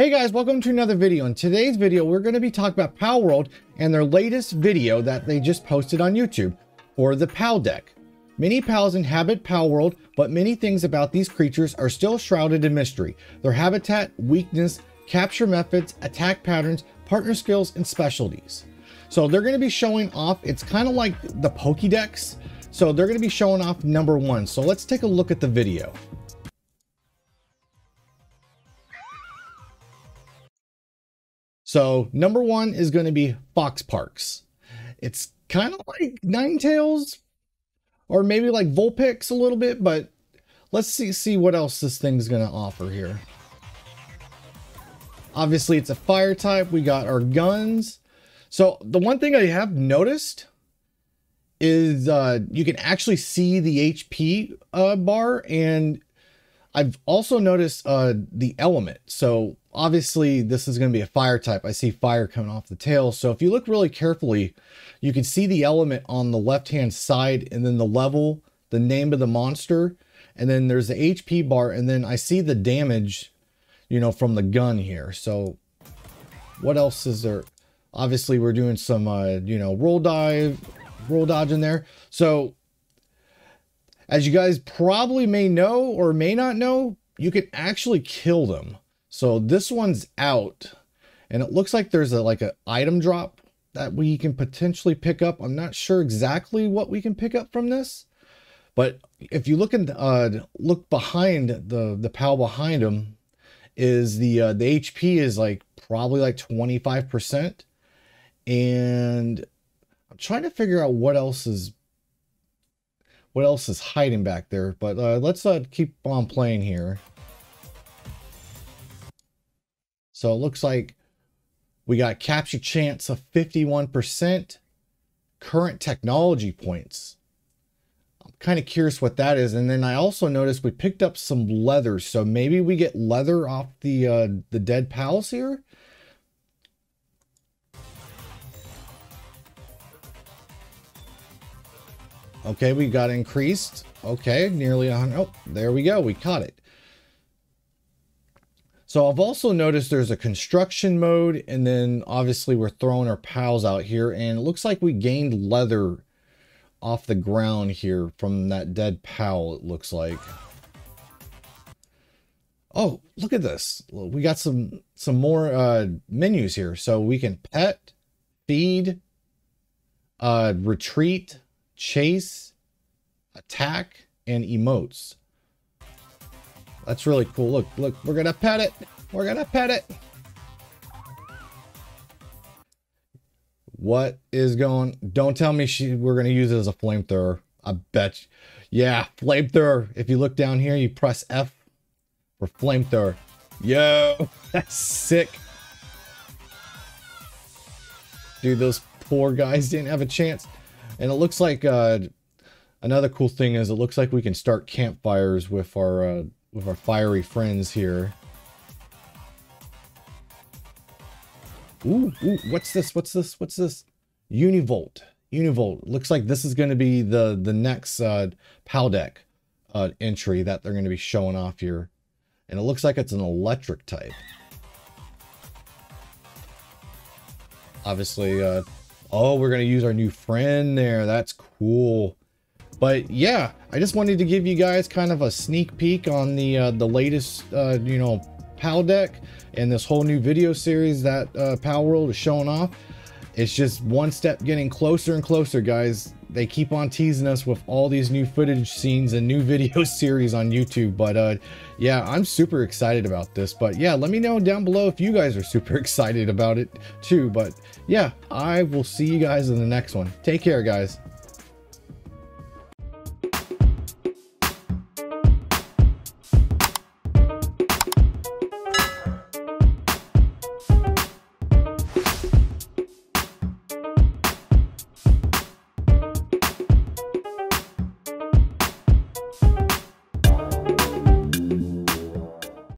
Hey guys, welcome to another video. In today's video, we're going to be talking about Pal World and their latest video that they just posted on YouTube for the Pal Deck. Many pals inhabit Pal World, but many things about these creatures are still shrouded in mystery. Their habitat, weakness, capture methods, attack patterns, partner skills, and specialties. So they're going to be showing off, it's kind of like the Pokédex. So they're going to be showing off number one. So let's take a look at the video. So number one is going to be Foxparks. It's kind of like Ninetales or maybe like Vulpix a little bit, but let's see what else this thing's going to offer here. Obviously it's a fire type. We got our guns. So the one thing I have noticed is you can actually see the HP bar, and I've also noticed the element. So obviously this is going to be a fire type. I see fire coming off the tail. So if you look really carefully, you can see the element on the left-hand side, and then the level, the name of the monster, and then there's the HP bar. And then I see the damage, you know, from the gun here. So what else is there? Obviously we're doing some, you know, roll dodge in there. So as you guys probably may know or may not know, you can actually kill them. So this one's out, and it looks like there's like an item drop that we can potentially pick up. I'm not sure exactly what we can pick up from this, but if you look in the, look behind the pal behind him, is the HP is like probably like 25%, and I'm trying to figure out what else is. What else is hiding back there? But let's keep on playing here. So it looks like we got capture chance of 51%, current technology points. I'm kind of curious what that is. And then I also noticed we picked up some leather. So maybe we get leather off the dead pals here. Okay, we got increased. Okay, nearly 100. Oh, there we go. We caught it. So I've also noticed there's a construction mode, and then obviously we're throwing our pals out here, and it looks like we gained leather off the ground here from that dead pal, it looks like. Oh, look at this. We got some more menus here. So we can pet, feed, retreat, chase, attack, and emotes. That's really cool. Look, we're gonna pet it. We're gonna pet it. What is going? Don't tell me we're gonna use it as a flamethrower. I bet you. Yeah, flamethrower. If you look down here, you press F for flamethrower. Yo, that's sick. Dude, those poor guys didn't have a chance. And it looks like another cool thing is it looks like we can start campfires with our fiery friends here. Ooh, what's this? What's this? What's this? Univolt. Univolt. Looks like this is going to be the next Pal Deck entry that they're going to be showing off here, and it looks like it's an electric type. Obviously. Oh, we're going to use our new friend there. That's cool. But yeah, I just wanted to give you guys kind of a sneak peek on the latest, you know, Pal Deck and this whole new video series that Pal World is showing off. It's just one step getting closer and closer, guys. They keep on teasing us with all these new footage scenes and new video series on YouTube. But yeah, I'm super excited about this. But yeah, let me know down below if you guys are super excited about it too. But yeah, I will see you guys in the next one. Take care, guys.